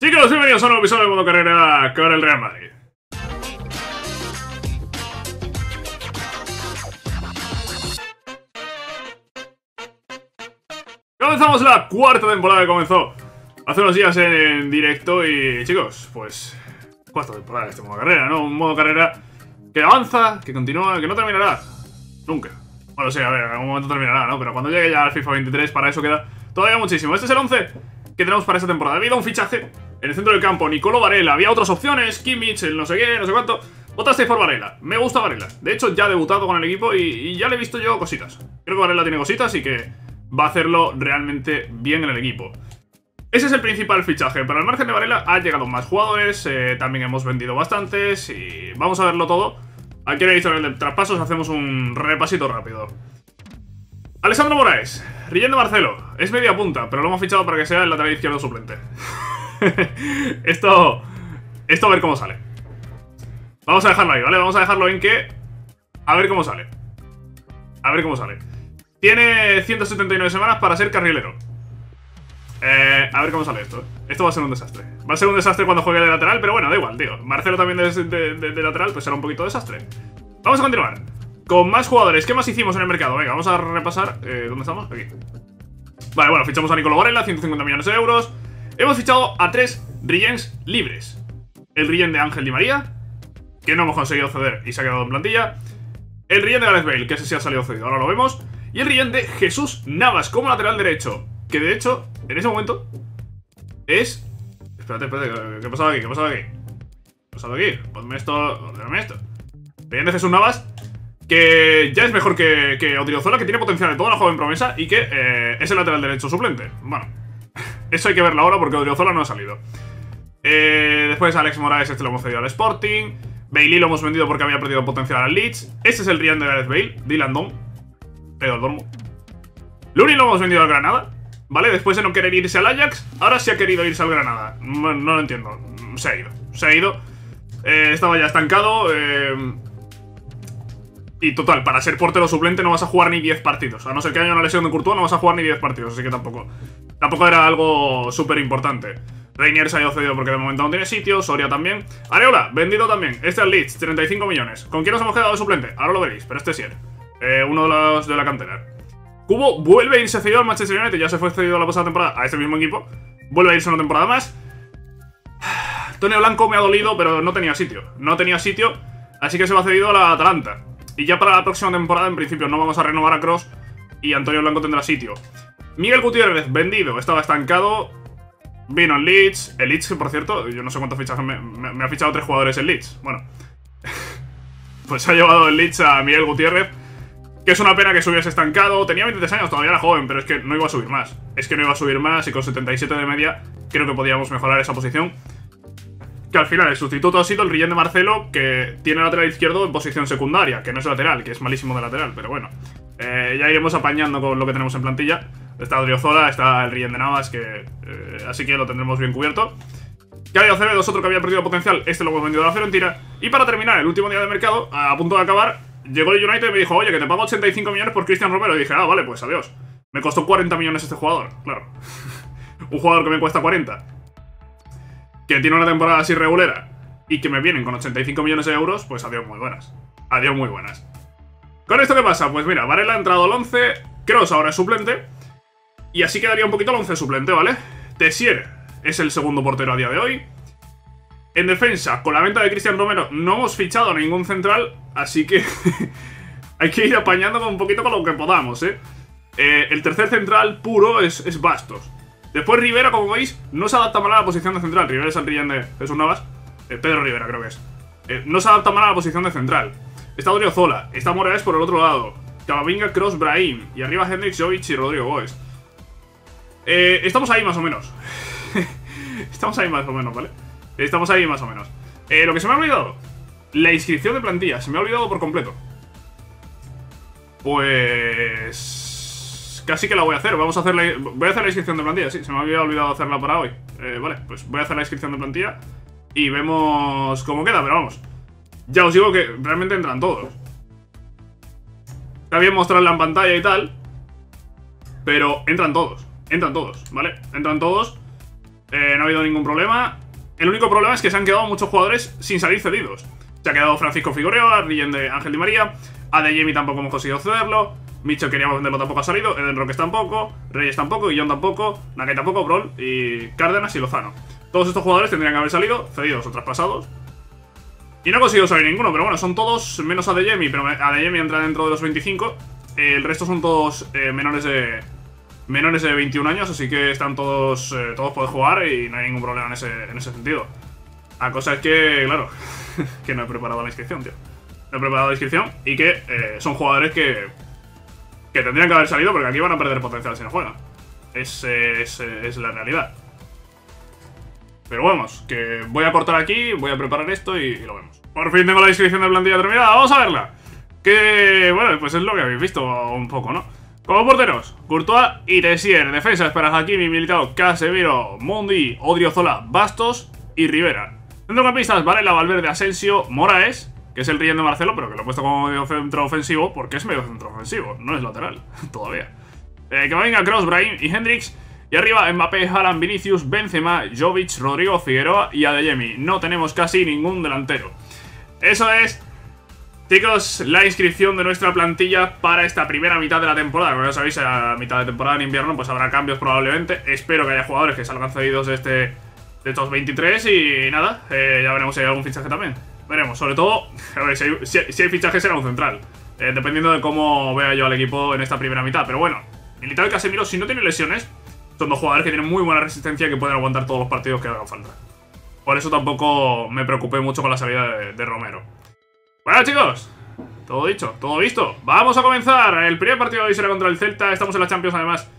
Chicos, bienvenidos a un nuevo episodio de Modo Carrera con el Real Madrid. Comenzamos la cuarta temporada que comenzó hace unos días en directo y, chicos, pues cuarta temporada de este Modo Carrera, ¿no? Un Modo Carrera que avanza, que continúa, que no terminará nunca. Bueno, sí, a ver, en algún momento terminará, ¿no? Pero cuando llegue ya al FIFA 23, para eso queda todavía muchísimo. Este es el 11 que tenemos para esta temporada. Había un fichaje en el centro del campo, Nicolò Barella. Había otras opciones, Kimmich, el no sé qué, no sé cuánto. Votasteis por Barella. Me gusta Barella. De hecho, ya ha debutado con el equipo y ya le he visto yo cositas. Creo que Barella tiene cositas y que va a hacerlo realmente bien en el equipo. Ese es el principal fichaje. Pero al margen de Barella ha llegado más jugadores. También hemos vendido bastantes. Y vamos a verlo todo. Aquí en el historial de traspasos hacemos un repasito rápido. Alessandro Moraes. Rillén de Marcelo. Es media punta, pero lo hemos fichado para que sea el lateral izquierdo suplente. Esto a ver cómo sale. Vamos a dejarlo ahí, ¿vale? Vamos a dejarlo en que... A ver cómo sale. A ver cómo sale. Tiene 179 semanas para ser carrilero. A ver cómo sale esto. Esto va a ser un desastre. Va a ser un desastre cuando juegue de lateral, pero bueno, da igual, tío. Marcelo también de lateral, pues será un poquito desastre. Vamos a continuar con más jugadores. ¿Qué más hicimos en el mercado? Venga, vamos a repasar. ¿Dónde estamos? Aquí. Vale, bueno, fichamos a Nicolò Barella, 150 millones de euros. Hemos fichado a 3 Rilléns libres. El Rillén de Ángel Di María, que no hemos conseguido ceder y se ha quedado en plantilla. El Rillén de Gareth Bale, que ese sí ha salido cedido, ahora lo vemos. Y el Rillén de Jesús Navas como lateral derecho, que de hecho, en ese momento, es... Espérate, ¿qué ha pasado aquí? Ponme esto, ordename esto. Rillén de Jesús Navas, que ya es mejor que Odriozola, que tiene potencial de toda la joven promesa y que es el lateral derecho suplente. Bueno... Eso hay que verlo ahora porque Odriozola no ha salido. Después Alex Moraes, este lo hemos cedido al Sporting. Bailey lo hemos vendido porque había perdido potencial al Leeds. Este es el Rillén de Gareth Bale, Dylan Don, Pedro Dormo. Luni lo hemos vendido al Granada, ¿vale? Después de no querer irse al Ajax, ahora sí ha querido irse al Granada. No lo entiendo, se ha ido. Estaba ya estancado. Y total, para ser portero suplente no vas a jugar ni 10 partidos. A no ser que haya una lesión de Courtois, no vas a jugar ni 10 partidos. Así que tampoco era algo súper importante. Reinier se ha ido cedido porque de momento no tiene sitio. Soria también. Areola, vendido también. Este al Leeds, 35 millones. ¿Con quién nos hemos quedado de suplente? Ahora lo veréis, pero este sí era. Uno de los de la cantera. Cubo vuelve a irse cedido al Manchester United. Ya se fue cedido la pasada temporada a este mismo equipo. Vuelve a irse una temporada más. Tonio Blanco me ha dolido, pero no tenía sitio. Así que se va cedido a la Atalanta. Y ya para la próxima temporada, en principio, no vamos a renovar a Kroos y Antonio Blanco tendrá sitio. Miguel Gutiérrez, vendido, estaba estancado. Vino en Leeds. El Leeds, por cierto, yo no sé cuántos fichajes me ha fichado 3 jugadores en Leeds. Bueno, pues ha llevado el Leeds a Miguel Gutiérrez, que es una pena que se hubiese estancado. Tenía 23 años, todavía era joven, pero es que no iba a subir más. Y con 77 de media creo que podíamos mejorar esa posición. Que al final el sustituto ha sido el Rillén de Marcelo, que tiene lateral izquierdo en posición secundaria, que no es lateral, que es malísimo de lateral, pero bueno. Ya iremos apañando con lo que tenemos en plantilla. Está Odriozola, está el Rillén de Navas, que así que lo tendremos bien cubierto. Caio Acevedo es otro que había perdido potencial, este lo hemos vendido a la Fiorentina. Y para terminar, el último día de mercado, a punto de acabar, llegó el United y me dijo, oye, que te pago 85 millones por Cristian Romero. Y dije, ah, vale, pues adiós. Me costó 40 millones este jugador, claro. Un jugador que me cuesta 40. Que tiene una temporada así regulera y que me vienen con 85 millones de euros, pues adiós muy buenas. ¿Con esto qué pasa? Pues mira, Barella ha entrado al 11, Kroos ahora es suplente, y así quedaría un poquito el 11 suplente, ¿vale? Tessier es el segundo portero a día de hoy. En defensa, con la venta de Cristian Romero no hemos fichado ningún central, así que hay que ir apañando un poquito con lo que podamos, ¿eh? El tercer central puro es Bastos. Después Rivera, como veis, no se adapta mal a la posición de central. Rivera es el Rillén de Jesús Navas. Pedro Rivera, creo que es. No se adapta mal a la posición de central. Está Odriozola, está Moraes por el otro lado. Camavinga, Kroos, Brahim. Y arriba Hendrix, Jovic y Rodrigo Gómez. Estamos ahí más o menos. ¿Vale? Lo que se me ha olvidado. La inscripción de plantilla. Se me ha olvidado por completo. Pues... Casi que la voy a hacer, voy a hacer la inscripción de plantilla, sí, se me había olvidado hacerla para hoy. Vale, pues voy a hacer la inscripción de plantilla y vemos cómo queda, pero vamos. Ya os digo que realmente entran todos. Está bien mostrarla en pantalla y tal, pero entran todos, ¿vale? No ha habido ningún problema. El único problema es que se han quedado muchos jugadores sin salir cedidos. Se ha quedado Francisco Figueroa, Ángel Di María, Adeyemi tampoco hemos conseguido cederlo, Micho queríamos venderlo, tampoco ha salido, Eden Roque tampoco, Reyes tampoco, Guillón tampoco, Nakai tampoco, Brol y Cárdenas y Lozano. Todos estos jugadores tendrían que haber salido cedidos o traspasados. Y no ha conseguido salir ninguno, pero bueno, son todos menos Adeyemi, pero Adeyemi entra dentro de los 25. El resto son todos menores de 21 años, así que están todos pueden jugar y no hay ningún problema en ese sentido. La cosa es que, claro, que no he preparado la inscripción, tío. No he preparado la inscripción y que son jugadores que tendrían que haber salido porque aquí van a perder potencial si no juegan. Es la realidad. Pero vamos, que voy a cortar aquí, voy a preparar esto y lo vemos. Por fin tengo la inscripción de plantilla terminada, vamos a verla. Que, bueno, pues es lo que habéis visto un poco, ¿no? Como porteros, Courtois y Tessier. Defensas para Hakimi, Militao, Casemiro, Mondi, Odriozola, Bastos y Rivera. Centrocampistas, Barella, Valverde, Asensio, Moraes, que es el relleno de Marcelo, pero que lo he puesto como medio centro ofensivo porque es medio centro ofensivo, no es lateral, todavía. Que venga Kroos, Brahim y Hendrix. Y arriba Mbappé, Haaland, Vinicius, Benzema, Jovic, Rodrigo, Figueroa y Adeyemi. No tenemos casi ningún delantero. Eso es, chicos, la inscripción de nuestra plantilla para esta primera mitad de la temporada. Como ya sabéis, a mitad de temporada en invierno pues habrá cambios probablemente. Espero que haya jugadores que salgan cedidos de estos 23 y nada, ya veremos si hay algún fichaje también. Veremos, sobre todo, a ver, si hay fichajes será un central, dependiendo de cómo vea yo al equipo en esta primera mitad. Pero bueno, Militao y Casemiro, si no tienen lesiones, son dos jugadores que tienen muy buena resistencia y que pueden aguantar todos los partidos que hagan falta. Por eso tampoco me preocupé mucho con la salida de Romero. Bueno, chicos, todo dicho, todo visto. Vamos a comenzar. El primer partido de hoy será contra el Celta. Estamos en la Champions, además,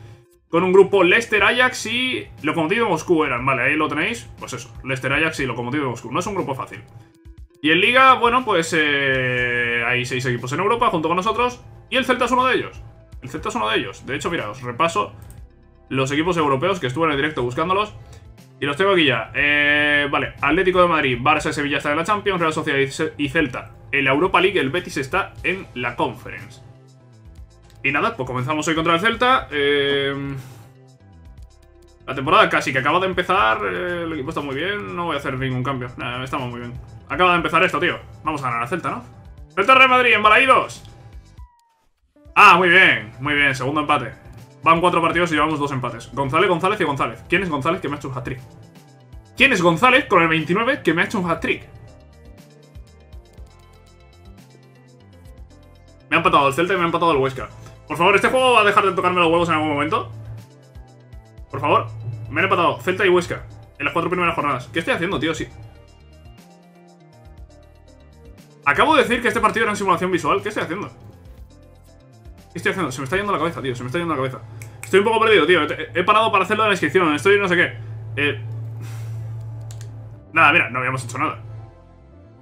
con un grupo Leicester, Ajax y Lokomotiv de Moscú eran. Vale, ahí lo tenéis. Pues eso, Leicester, Ajax y Lokomotiv de Moscú. No es un grupo fácil. Y en Liga, bueno, pues hay 6 equipos en Europa junto con nosotros. Y el Celta es uno de ellos. El Celta es uno de ellos. De hecho, mira, os repaso los equipos europeos, que estuve en el directo buscándolos, y los tengo aquí ya. Vale, Atlético de Madrid, Barça y Sevilla están en la Champions, Real Sociedad y Celta en la Europa League, el Betis está en la Conference. Y nada, pues comenzamos hoy contra el Celta. La temporada casi que acaba de empezar, el equipo está muy bien, no voy a hacer ningún cambio. Nada, estamos muy bien. Acaba de empezar esto, tío. Vamos a ganar a Celta, ¿no? Celta Real Madrid, embalaídos. Ah, muy bien, segundo empate. Van 4 partidos y llevamos 2 empates. González, González y González. ¿Quién es González que me ha hecho un hat-trick? ¿Quién es González con el 29 que me ha hecho un hat-trick? Me ha empatado el Celta y me ha empatado el Huesca. Por favor, ¿este juego va a dejar de tocarme los huevos en algún momento? Por favor, me han empatado Celta y Huesca en las 4 primeras jornadas. ¿Qué estoy haciendo, tío? Sí. Acabo de decir que este partido era en simulación visual. ¿Qué estoy haciendo? ¿Qué estoy haciendo? Se me está yendo la cabeza, tío. Se me está yendo la cabeza. Estoy un poco perdido, tío. He parado para hacerlo de la inscripción. Estoy no sé qué. Nada, mira. No habíamos hecho nada.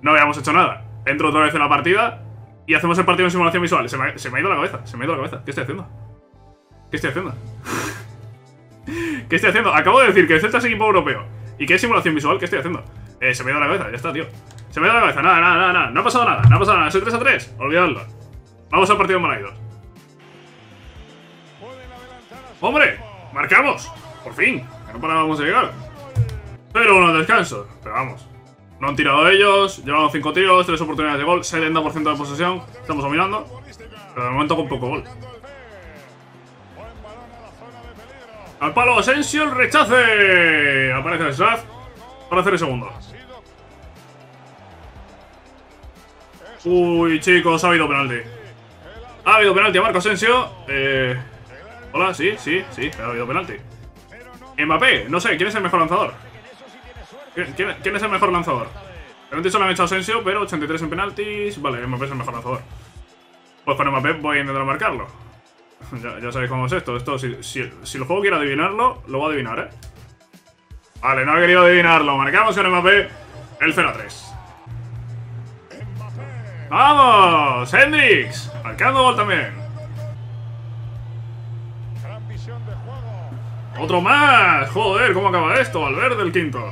No habíamos hecho nada. Entro otra vez en la partida y hacemos el partido en simulación visual. Se me ha ido la cabeza. Se me ha ido la cabeza. ¿Qué estoy haciendo? ¿Qué estoy haciendo? ¿Qué estoy haciendo? Acabo de decir que el Celta es equipo europeo y que es simulación visual. ¿Qué estoy haciendo? Se me ha ido la cabeza. Ya está, tío. Se me ha ido la cabeza. Nada. No ha pasado nada. No ha pasado nada. Soy 3-3. Olvidadlo. Vamos al partido embalaídos. ¡Hombre! ¡Marcamos! ¡Por fin! No parábamos de llegar. 0-1 al descanso. Pero vamos, no han tirado ellos. Llevamos 5 tiros, 3 oportunidades de gol, 70% de posesión. Estamos dominando, pero de momento con poco gol. Al palo Asensio, el rechace. Aparece el Slav para hacer el segundo. Uy, chicos, ha habido penalti. Ha habido penalti a Marco Asensio. Hola, sí, ha habido penalti. Mbappé, no sé, ¿quién es el mejor lanzador? ¿Quién es el mejor lanzador? Penalti solo han hecho Asensio, pero 83 en penaltis. Vale, Mbappé es el mejor lanzador. Pues con Mbappé voy a intentar marcarlo. Ya sabéis cómo es esto. Si el juego quiere adivinarlo, lo va a adivinar, ¿eh? Vale, no ha querido adivinarlo. Marcamos con Mbappé el 0-3. ¡Vamos! Hendrix, marcando gol también. ¡Otro más! ¡Joder! ¿Cómo acaba esto? Valverde el quinto.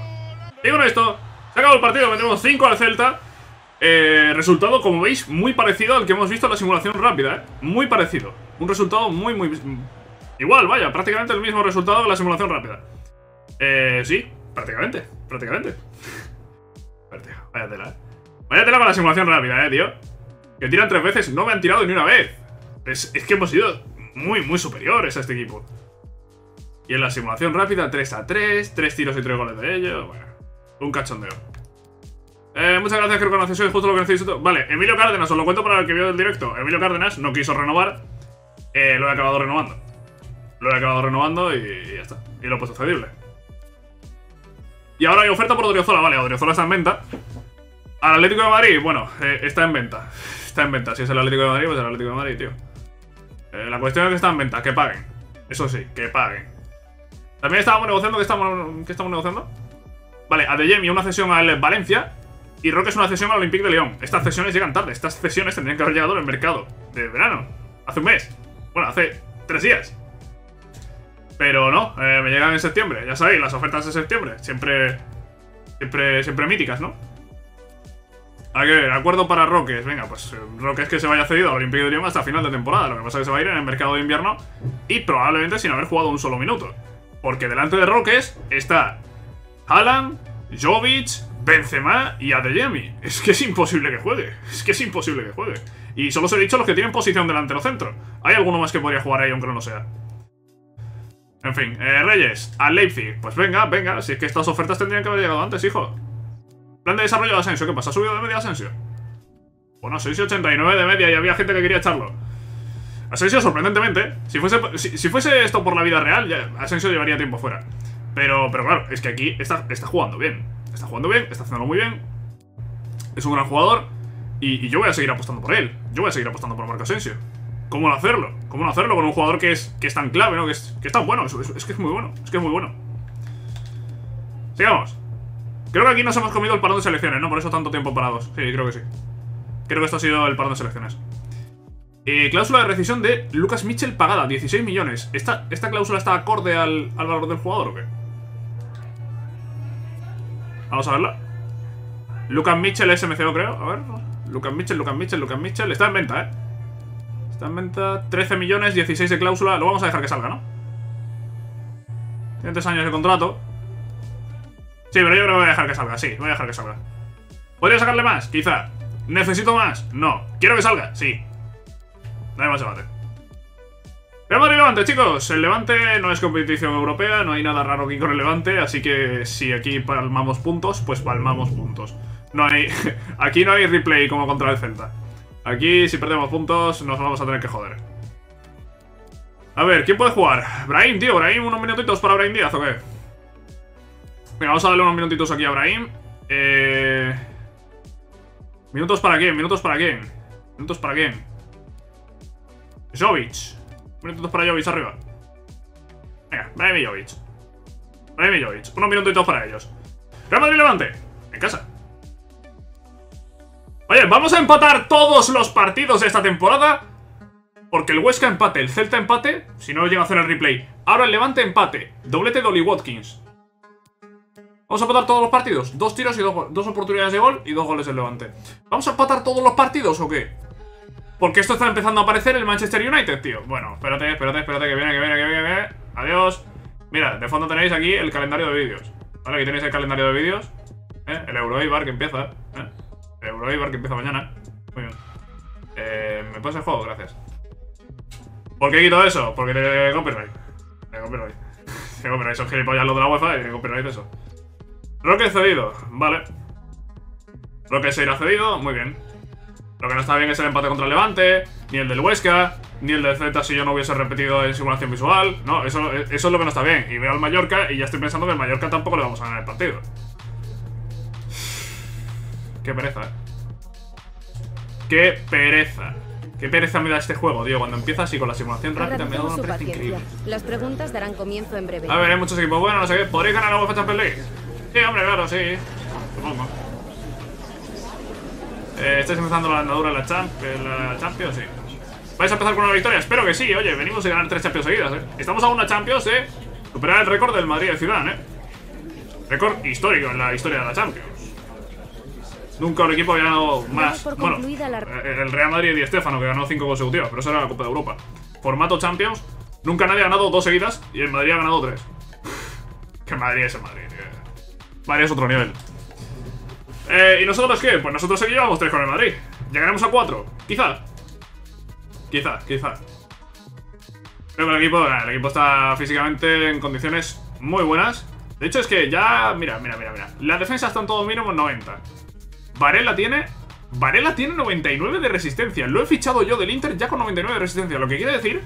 Y con esto se acabó el partido. Metemos 5 al Celta. Resultado, como veis, muy parecido al que hemos visto en la simulación rápida, ¿eh? Muy parecido. Un resultado muy, muy... Igual, vaya. Prácticamente el mismo resultado que la simulación rápida. Sí, prácticamente. Vaya tela, Vaya tela para la simulación rápida, tío. Que tiran 3 veces, no me han tirado ni una vez. Es que hemos sido muy superiores a este equipo. Y en la simulación rápida, 3-3, 3 tiros y 3 goles de ellos. Bueno, un cachondeo. Muchas gracias, creo que no soy justo lo que necesito. Vale, Emilio Cárdenas, os lo cuento para el que vio del directo. Emilio Cárdenas no quiso renovar. Lo he acabado renovando. Y ya está. Y lo he puesto cedible. Y ahora hay oferta por Odriozola. Vale, Odriozola está en venta. Al Atlético de Madrid, bueno, está en venta. Si es el Atlético de Madrid, pues el Atlético de Madrid, tío. La cuestión es que está en venta, que paguen. Eso sí, que paguen. También estábamos negociando, ¿qué estamos negociando? Vale, Adeyemi una cesión al Valencia. Y Roque es una cesión al Olympique de Lyon. Estas cesiones llegan tarde. Estas cesiones tendrían que haber llegado en el mercado de verano. Hace un mes. Bueno, hace 3 días. Pero no, me llegan en septiembre. Ya sabéis, las ofertas de septiembre. Siempre míticas, ¿no? A ver, acuerdo para Roque. Venga, pues Roque es que se vaya cedido al Olympique de Lyon hasta final de temporada. Lo que pasa es que se va a ir en el mercado de invierno y probablemente sin haber jugado un solo minuto. Porque delante de Roque está Haaland, Jovic, Benzema y Adeyemi. Es que es imposible que juegue. Y solo os he dicho los que tienen posición delantero centro. Hay alguno más que podría jugar ahí aunque no lo sea. En fin, Reyes, al Leipzig. Pues venga, si es que estas ofertas tendrían que haber llegado antes, hijo. Plan de desarrollo de Asensio, ¿qué pasa? ¿Ha subido de media Asensio? Bueno, 6,89 de media y había gente que quería echarlo. Asensio, sorprendentemente, si fuese esto por la vida real, ya Asensio llevaría tiempo fuera. Pero claro, es que aquí está jugando bien. Está haciéndolo muy bien. Es un gran jugador. Y yo voy a seguir apostando por él. Yo voy a seguir apostando por Marco Asensio. ¿Cómo no hacerlo? Con un jugador que es tan clave, ¿no? Que es tan bueno. Es que es muy bueno. Sigamos. Creo que aquí nos hemos comido el parón de selecciones, ¿no? Por eso tanto tiempo parados. Sí, creo que sí. Creo que esto ha sido el parón de selecciones. Cláusula de rescisión de Lucas Mitchell pagada, 16 millones. ¿Esta cláusula está acorde al valor del jugador o qué? Vamos a verla. Lucas Mitchell, SMCO, creo. A ver. Lucas Mitchell. Está en venta, ¿eh? 13 millones, 16 de cláusula. Lo vamos a dejar que salga, ¿no? Tiene 3 años de contrato. Sí, pero yo creo que voy a dejar que salga. ¿Podría sacarle más? Quizá. ¿Necesito más? No. ¿Quiero que salga? Sí. No hay más debate. Real Madrid Levante, chicos. El Levante no es competición europea. No hay nada raro aquí con el Levante. Así que si aquí palmamos puntos, pues palmamos puntos. No hay... Aquí no hay replay como contra el Celta. Aquí, si perdemos puntos, nos vamos a tener que joder. A ver, ¿quién puede jugar? Brahim, tío, unos minutitos para Brahim Díaz, ¿o qué? Venga, vamos a darle unos minutitos aquí a Brahim. ¿Minutos para quién? Jovic. Minutos para Jovic arriba. Venga, Brahim y Jovic. Unos minutitos para ellos. Real Madrid Levante. En casa. Oye, vamos a empatar todos los partidos de esta temporada. Porque el Huesca empate, el Celta empate. Si no llega a hacer el replay. Ahora el Levante empate. Doblete de Oli Watkins. Vamos a empatar todos los partidos. 2 tiros y 2 oportunidades de gol y 2 goles del Levante. ¿Vamos a empatar todos los partidos o qué? Porque esto está empezando a aparecer el Manchester United, tío. Bueno, espérate, que viene. Adiós. Mira, de fondo tenéis aquí el calendario de vídeos. Vale, aquí tenéis el calendario de vídeos. El Euroibar que empieza. Euroibar que empieza mañana. Muy bien. ¿Me pones el juego? Gracias. ¿Por qué quito eso? Porque te copyright. Son gilipollas los de la UEFA y te copyright eso. Roque cedido. Vale. Roque se irá cedido. Muy bien. Lo que no está bien es el empate contra el Levante. Ni el del Huesca. Ni el del Celta si yo no hubiese repetido en simulación visual. No, eso es lo que no está bien. Y veo al Mallorca y ya estoy pensando que al Mallorca tampoco le vamos a ganar el partido. Qué pereza, ¿eh? Qué pereza me da este juego, tío. Cuando empiezas así con la simulación rápida me da una pereza increíble. Las preguntas darán comienzo en breve. A ver, hay muchos equipos. Bueno, no sé qué. ¿Podréis ganar la UEFA Champions League? Sí, hombre, claro, sí. Supongo. ¿Estáis empezando la andadura en la Champions? Sí. ¿Vais a empezar con una victoria? Espero que sí. Oye, venimos de ganar 3 Champions seguidas, ¿eh? Estamos a una Champions, ¿eh? Superar el récord del Madrid de Zidane, ¿eh? Récord histórico en la historia de la Champions. Nunca el equipo había ganado más. Bueno, el Real Madrid y Estefano, que ganó 5 consecutivas, pero eso era la Copa de Europa. Formato Champions, nunca nadie ha ganado 2 seguidas y el Madrid ha ganado 3. Que Madrid es el Madrid, tío. Madrid es otro nivel. ¿Y nosotros qué? Pues nosotros aquí llevamos 3 con el Madrid. Llegaremos a 4, quizá. Quizá. Creo que el equipo está físicamente en condiciones muy buenas. De hecho es que ya... Mira. Las defensas están todos mínimo 90. Barella tiene 99 de resistencia. Lo he fichado yo del Inter ya con 99 de resistencia. Lo que quiere decir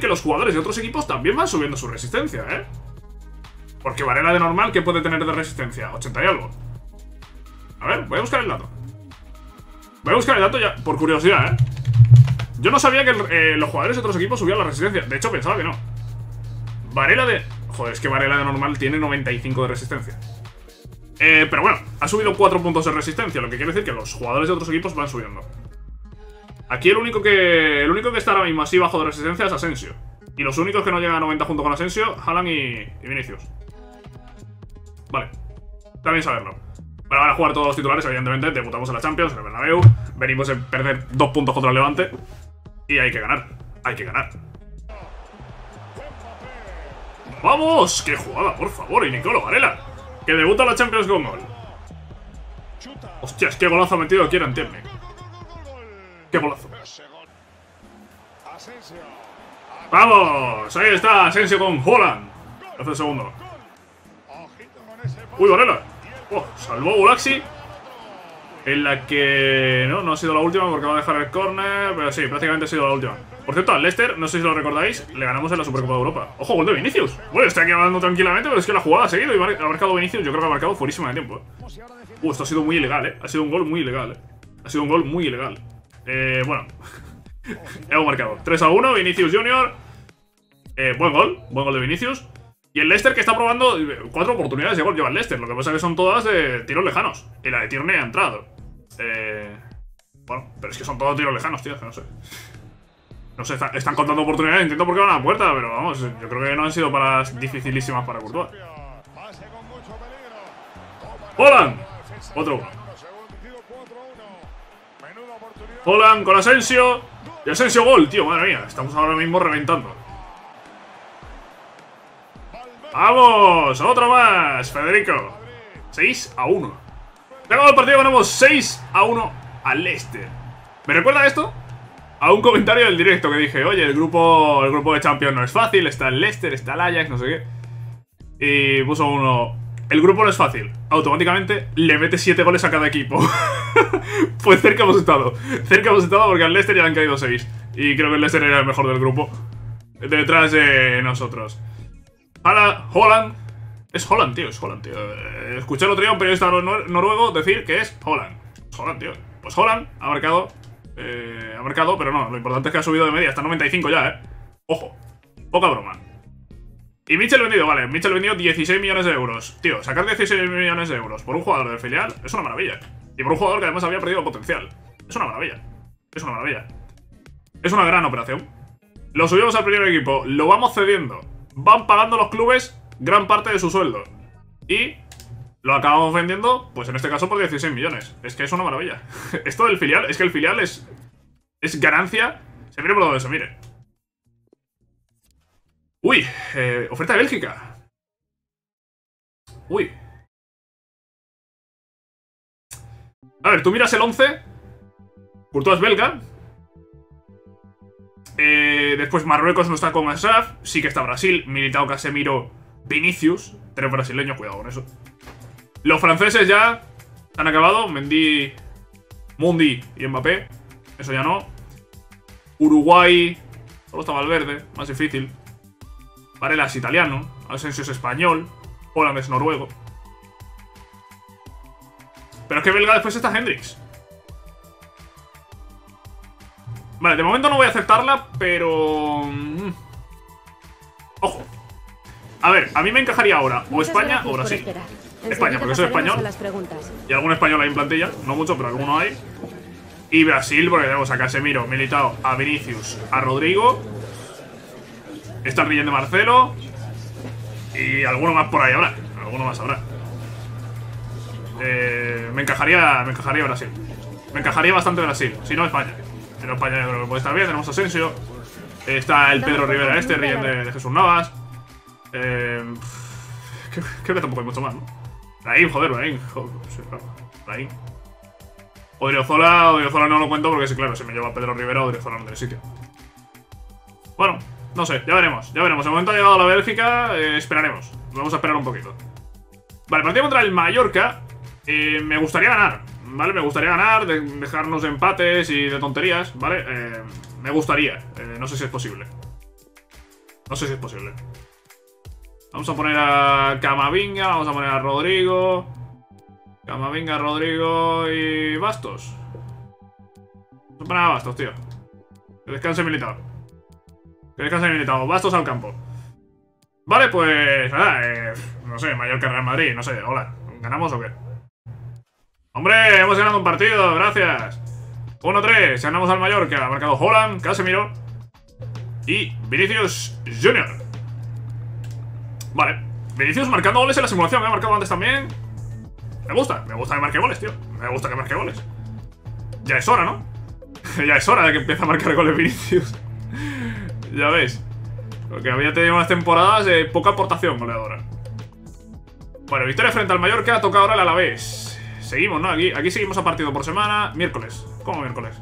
que los jugadores de otros equipos también van subiendo su resistencia, ¿eh? Porque Barella de normal, ¿qué puede tener de resistencia? 80 y algo. A ver, voy a buscar el dato. Voy a buscar el dato ya, por curiosidad, ¿eh? Yo no sabía que los jugadores de otros equipos subían la resistencia. De hecho, pensaba que no. Barella de... Joder, es que Barella de normal tiene 95 de resistencia. Pero bueno, ha subido 4 puntos de resistencia. Lo que quiere decir que los jugadores de otros equipos van subiendo. Aquí el único que está ahora mismo así bajo de resistencia es Asensio. Y los únicos que no llegan a 90 junto con Asensio, Haaland y Vinicius. Vale, está bien saberlo. Bueno, van a jugar todos los titulares, evidentemente. Debutamos en la Champions, en el Bernabéu. Venimos a perder 2 puntos contra el Levante. Y hay que ganar. Hay que ganar. ¡Vamos! ¡Qué jugada, por favor! Y Nicolò Barella, que debuta en la Champions con gol. ¡Hostias! ¡Qué golazo ha metido aquí! Entiende. ¡Qué golazo! ¡Vamos! Ahí está Asensio con Haaland. Hace el segundo. ¡Uy, Barella! ¡Oh! Salvó Gulaxi. En la que... No ha sido la última porque va a dejar el córner. Pero sí, prácticamente ha sido la última. Por cierto, al Leicester, no sé si lo recordáis, le ganamos en la Supercopa de Europa. ¡Ojo, gol de Vinicius! Bueno, está aquí hablando tranquilamente, pero es que la jugada ha seguido y ha marcado Vinicius. Yo creo que ha marcado fuerísima de tiempo, ¿eh? Esto ha sido muy ilegal, ¿eh? Ha sido un gol muy ilegal, ¿eh? Bueno. Hemos marcado 3-1, Vinicius Junior. Buen gol de Vinicius. Y el Leicester, que está probando 4 oportunidades de gol, lleva el Leicester. Lo que pasa es que son todas de tiros lejanos. Y la de Tierney ha entrado. Bueno, pero es que son todos tiros lejanos, tío, que no sé. Están contando oportunidades, entiendo por qué van a la puerta, pero vamos, yo creo que no han sido paras dificilísimas para Courtois. ¡Haaland! Otro uno. Haaland con Asensio. Y Asensio gol, tío, madre mía. Estamos ahora mismo reventando. ¡Vamos! ¡Otro más, Federico! 6-1. Ya acabó el partido, ganamos 6-1 al Leicester. ¿Me recuerda esto? A un comentario del directo que dije: oye, el grupo de Champions no es fácil. Está el Leicester, está el Ajax, no sé qué. Y puso uno: el grupo no es fácil. Automáticamente le mete 7 goles a cada equipo. Pues cerca hemos estado. Cerca hemos estado porque al Leicester ya le han caído 6. Y creo que el Leicester era el mejor del grupo, detrás de nosotros. Ahora, Haaland. Es Haaland, tío, es Haaland, tío. Escuché el otro día a un periodista noruego decir que es Haaland. Es Haaland, tío. Pues Haaland ha marcado. Pero no, lo importante es que ha subido de media. Está 95 ya, ¿eh? Ojo. Poca broma. Y Mitchell vendido, vale. Mitchell vendido 16 millones de euros. Tío, sacar 16 millones de euros por un jugador del filial es una maravilla. Y por un jugador que además había perdido potencial. Es una maravilla. Es una maravilla. Es una gran operación. Lo subimos al primer equipo. Lo vamos cediendo. Van pagando los clubes gran parte de su sueldo. Y lo acabamos vendiendo, pues en este caso por 16 millones. Es que es una maravilla. Esto del filial, es que el filial es ganancia. Se mire por donde se mire. Uy, oferta de Bélgica. Uy. A ver, tú miras el 11. Courtois es belga. Después Marruecos no está con Asaf. Sí que está Brasil, Militao, Casemiro, Vinicius. 3 brasileños, cuidado con eso. Los franceses ya han acabado. Mendy, Mundi y Mbappé. Eso ya no. Uruguay. Solo está Valverde, más difícil. Barella es italiano. Asensio es español. Haaland es noruego. Pero es que belga después está Hendrix. Vale, de momento no voy a aceptarla, pero... Ojo. A ver, a mí me encajaría ahora o España o Brasil. España, porque soy español. Y algún español hay en plantilla. No mucho, pero alguno hay. Y Brasil, porque tenemos a Casemiro, Militao, a Vinicius, a Rodrigo. Está el Rillén de Marcelo. Y alguno más por ahí habrá. Alguno más habrá. Me encajaría Brasil. Me encajaría bastante Brasil, si no España. En España creo que puede estar bien, tenemos Asensio. Está el Pedro Rivera, Rillén de Jesús Navas. Creo que tampoco hay mucho más, ¿no? Brahim, joder, Brahim. Odriozola no lo cuento porque sí, claro, si me lleva Pedro Rivera, Odriozola no tiene sitio. Bueno, no sé, ya veremos, ya veremos. De momento ha llegado la Bélgica, esperaremos. Vamos a esperar un poquito. Vale, partido contra el Mallorca. Me gustaría ganar, ¿vale? Me gustaría ganar, dejarnos de empates y de tonterías, ¿vale? Me gustaría, no sé si es posible. No sé si es posible. Vamos a poner a Camavinga, vamos a poner a Rodrigo. Camavinga, Rodrigo y Bastos. Vamos a poner a Bastos, tío. Que descanse Militao. Que descanse Militao. Bastos al campo. Vale, pues nada, no sé, Mallorca, Real Madrid, no sé, hola. ¿Ganamos o qué? ¡Hombre! Hemos ganado un partido, gracias. 1-3, ganamos al Mallorca. Ha marcado Haaland, Casemiro y Vinicius Jr. Vale, Vinicius marcando goles en la simulación. Me ha marcado antes también. Me gusta que marque goles, tío. Me gusta que marque goles. Ya es hora, ¿no? Ya es hora de que empiece a marcar goles Vinicius. Ya veis. Porque había tenido unas temporadas de poca aportación goleadora. Bueno, victoria frente al Mallorca, toca ahora el Alavés. Seguimos, ¿no? Aquí seguimos a partido por semana. Miércoles. ¿Cómo miércoles?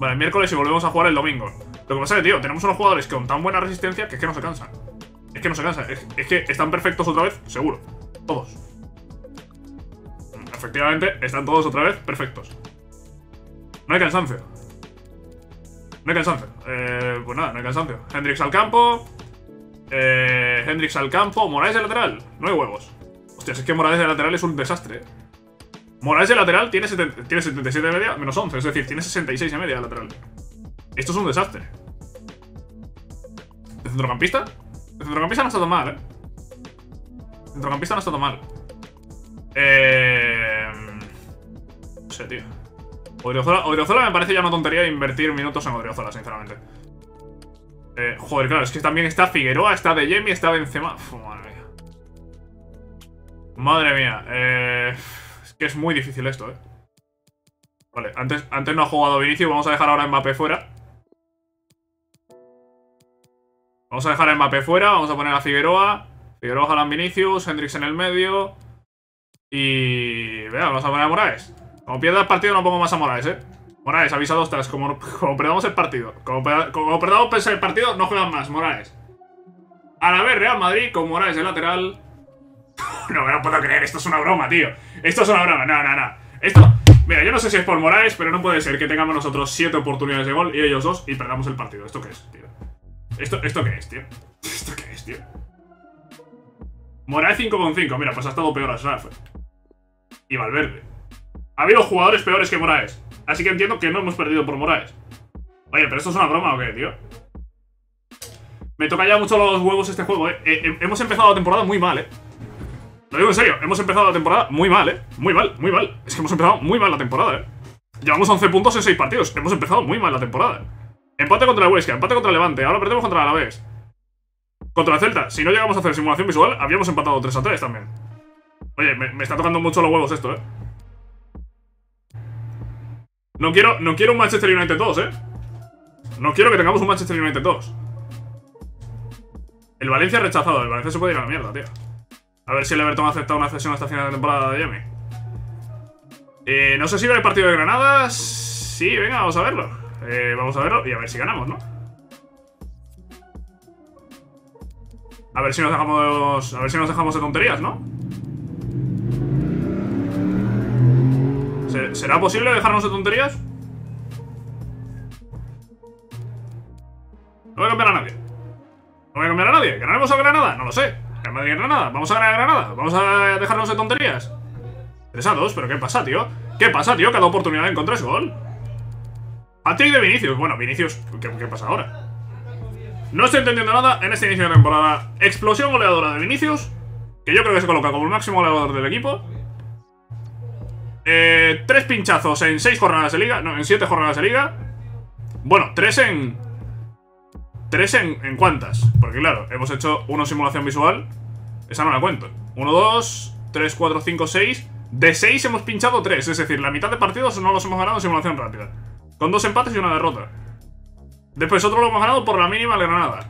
Vale, miércoles y volvemos a jugar el domingo. Lo que pasa es que, tío, tenemos unos jugadores con tan buena resistencia que es que no se cansan. Es que no se cansan. Es que están perfectos otra vez, seguro. Todos. Efectivamente, están todos otra vez perfectos. No hay cansancio. No hay cansancio. Pues nada, no hay cansancio. Hendrix al campo. Hendrix al campo, Moraes de lateral. No hay huevos. Hostias, es que Moraes de lateral es un desastre. Moraes de lateral tiene, 77 de media menos 11, es decir, tiene 66 de media de lateral. Esto es un desastre. ¿De centrocampista? De centrocampista no está tan mal, De centrocampista no está tan mal. No sé, tío. Odriozola me parece ya una tontería de invertir minutos en Odriozola, sinceramente. Joder, claro, es que también está Figueroa, está Adeyemi, está Benzema. Uf, madre mía. Madre mía. Es que es muy difícil esto, Vale, antes no ha jugado Vinicius. Vamos a dejar ahora a Mbappé fuera. Vamos a dejar a Mbappé fuera. Vamos a poner a Figueroa. Figueroa, Haaland, Vinicius, Hendrix en el medio. Y... Venga, vamos a poner a Moraes. Como pierda el partido no pongo más a Moraes, Moraes, avisado, ostras, como perdamos el partido. Como perdamos el partido, no juegan más, Moraes. A la vez, Real Madrid con Moraes de lateral. No me lo puedo creer, esto es una broma, tío. Esto es una broma, no. Esto, mira, yo no sé si es por Moraes, pero no puede ser que tengamos nosotros 7 oportunidades de gol y ellos 2 y perdamos el partido. ¿Esto qué es, tío? ¿Esto qué es, tío? Moraes 5,5, mira, pues ha estado peor Asensio. Y Valverde. Ha habido jugadores peores que Moraes. Así que entiendo que no hemos perdido por Moraes. Oye, pero esto es una broma o qué, tío. Me toca ya mucho los huevos este juego, Hemos empezado la temporada muy mal, Lo digo en serio, hemos empezado la temporada muy mal, Muy mal. Es que hemos empezado muy mal la temporada, Llevamos 11 puntos en 6 partidos. Hemos empezado muy mal la temporada. Empate contra el Huesca, empate contra el Levante. Ahora perdemos contra el Alavés. Contra el Celta, si no llegamos a hacer simulación visual, habíamos empatado 3-3 también. Oye, me está tocando mucho los huevos esto, No quiero un Manchester United 2, No quiero que tengamos un Manchester United 2. El Valencia rechazado. El Valencia se puede ir a la mierda, tío. A ver si el Everton ha aceptado una cesión hasta final de temporada de Adeyemi. No sé si va el partido de Granada. Sí, venga, vamos a verlo. Vamos a verlo y a ver si ganamos, ¿no? A ver si nos dejamos. A ver si nos dejamos de tonterías, ¿no? ¿Será posible dejarnos de tonterías? No voy a cambiar a nadie. No voy a cambiar a nadie. ¿Ganaremos a Granada? No lo sé. Real Madrid y Granada. Vamos a ganar a Granada. Vamos a dejarnos de tonterías. 3-2, pero ¿qué pasa, tío? ¿Qué pasa, tío? Cada oportunidad encontré su gol. Hat-trick de Vinicius. Bueno, Vinicius, ¿qué pasa ahora? No estoy entendiendo nada en este inicio de temporada. Explosión goleadora de Vinicius, que yo creo que se coloca como el máximo goleador del equipo. 3 pinchazos en 6 jornadas de liga. No, en 7 jornadas de liga. Bueno, 3 en... ¿3 en cuántas? Porque claro, hemos hecho una simulación visual. Esa no la cuento. 1, 2, 3, 4, 5, 6. De 6 hemos pinchado 3. Es decir, la mitad de partidos no los hemos ganado en simulación rápida. Con 2 empates y una derrota. Después otro lo hemos ganado por la mínima de Granada.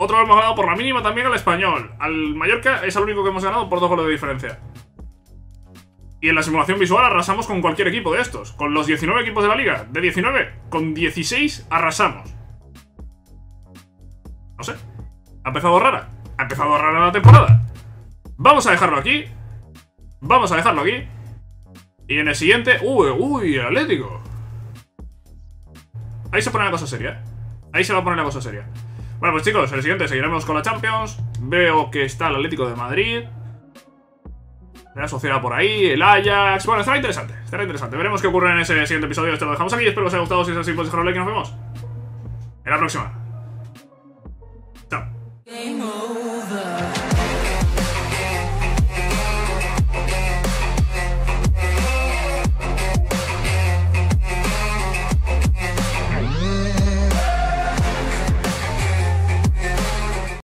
Otro lo hemos ganado por la mínima también al Español. Al Mallorca es el único que hemos ganado por 2 goles de diferencia. Y en la simulación visual arrasamos con cualquier equipo de estos. Con los 19 equipos de la liga. De 19, con 16 arrasamos. No sé. Ha empezado rara. Ha empezado rara la temporada. Vamos a dejarlo aquí. Vamos a dejarlo aquí. Y en el siguiente... ¡Uy! ¡Atlético! Ahí se pone la cosa seria. Ahí se va a poner la cosa seria. Bueno, pues chicos, en el siguiente seguiremos con la Champions. Veo que está el Atlético de Madrid, la Sociedad por ahí, el Ajax... Bueno, estará interesante, estará interesante. Veremos qué ocurre en ese siguiente episodio. Este lo dejamos aquí. Espero que os haya gustado. Si es así, pues dejadlo un like y nos vemos en la próxima. Chao.